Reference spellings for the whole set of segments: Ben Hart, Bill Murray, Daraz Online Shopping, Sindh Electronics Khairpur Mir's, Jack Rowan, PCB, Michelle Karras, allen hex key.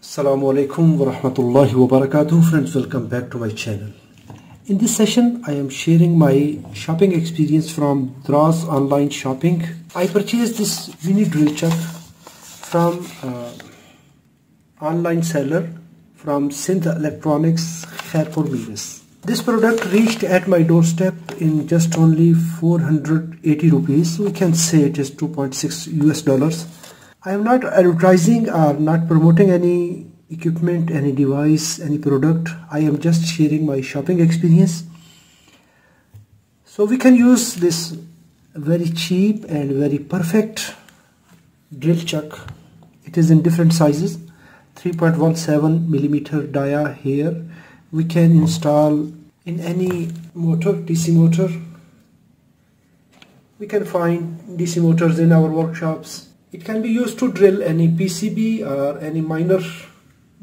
Assalamu alaikum wa rahmatullahi wa barakatuh. Friends, welcome back to my channel. In this session, I am sharing my shopping experience from Daraz Online Shopping. I purchased this mini drill chuck from online seller from Sindh Electronics Khairpur Mir's. This product reached at my doorstep in just only 480 rupees. We can say it is $2.6 US. I am not advertising or not promoting any equipment, any device, any product. I am just sharing my shopping experience. So we can use this very cheap and very perfect drill chuck. It is in different sizes. 3.17 millimeter dia here. We can install in any motor, DC motor. We can find DC motors in our workshops. It can be used to drill any PCB or any minor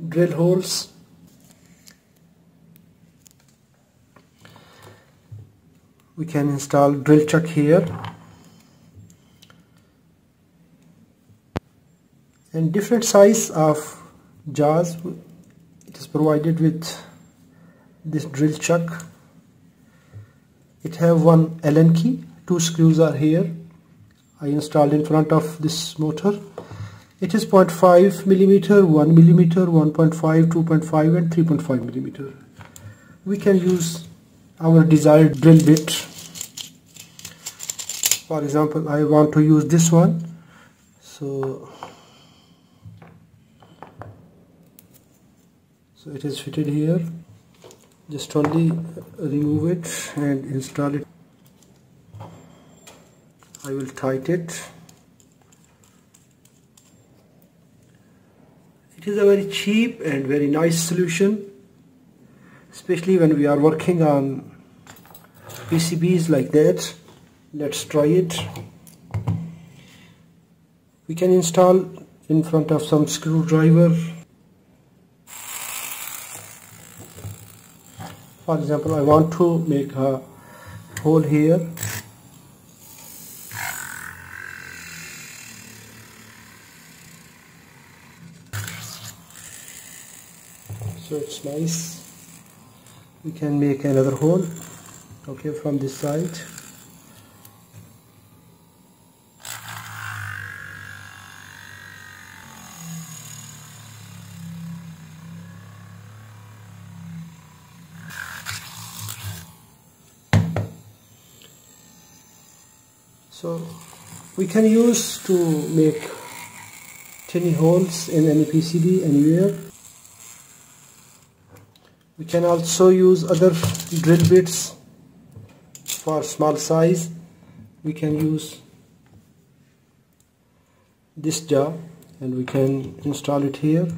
drill holes. We can install drill chuck here, and different size of jars. It is provided with this drill chuck. It have one Allen key, two screws are here. I installed in front of this motor. It is 0.5 millimeter, 1 millimeter, 1.5, 2.5, and 3.5 millimeter. We can use our desired drill bit. For example, I want to use this one, so it is fitted here. Just only remove it and install it. I will tighten it. It is a very cheap and very nice solution, especially when we are working on PCBs like that. Let's try it. We can install in front of some screwdriver. For example, I want to make a hole here. So it's nice. We can make another hole, okay, from this side. So we can use to make tiny holes in any PCB anywhere. We can also use other drill bits for small size. We can use this jar and we can install it here.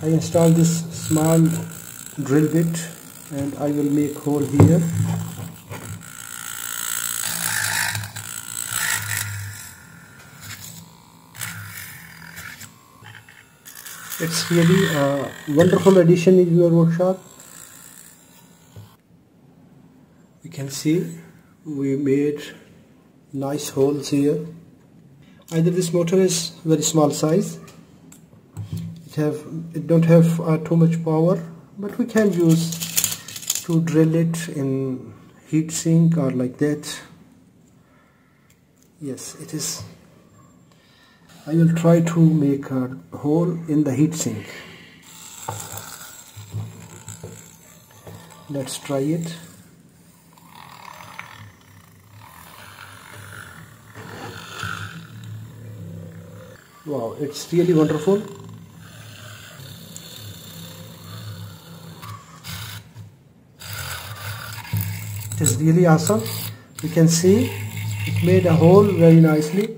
I install this small drill bit and I will make hole here. It's really a wonderful addition in your workshop. You can see we made nice holes here. Either this motor is very small size. It don't have too much power, but we can use to drill it in heat sink or like that. Yes, it is. I will try to make a hole in the heat sink. Let's try it. Wow, it's really wonderful. It is really awesome. You can see it made a hole very nicely.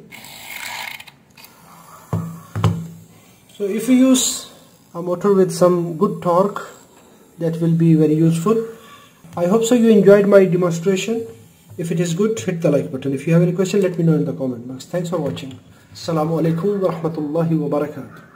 So if you use a motor with some good torque, that will be very useful. I hope so you enjoyed my demonstration. If it is good, hit the like button. If you have any question, let me know in the comment box. Thanks for watching. Assalamu alaikum wa rahmatullahi wa barakatuh.